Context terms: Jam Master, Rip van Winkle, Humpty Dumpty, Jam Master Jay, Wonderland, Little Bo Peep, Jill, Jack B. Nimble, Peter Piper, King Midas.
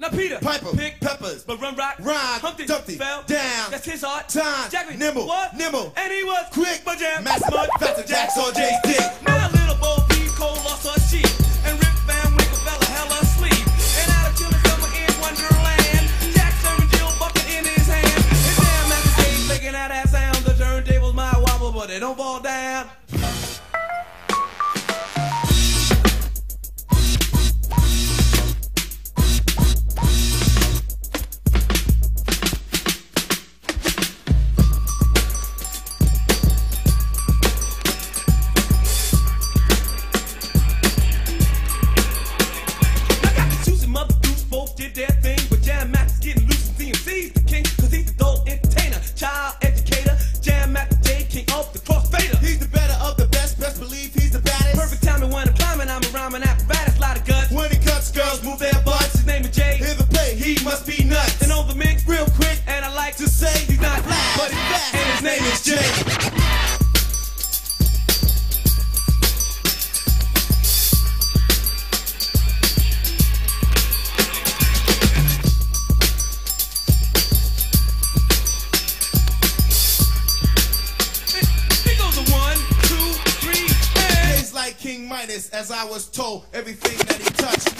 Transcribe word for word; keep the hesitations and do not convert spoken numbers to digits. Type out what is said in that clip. Now Peter Piper pick peppers, but run rock, rhyme, Humpty Dumpty fell down. That's his heart. Time Jack B. Nimble, what? Nimble, and he was quick, but Jam Master mud, faster Jack saw Jay's dick. Now Little Bo Peep cold lost her sheep, and Rip van Winkle fell a hell of sleep. And out of children summer in Wonderland, Jack serving Jill bucket in his hand. And Jam Master stays making out that sound. The turntables might wobble, but they don't fall down. King Midas, as I was told, everything that he touched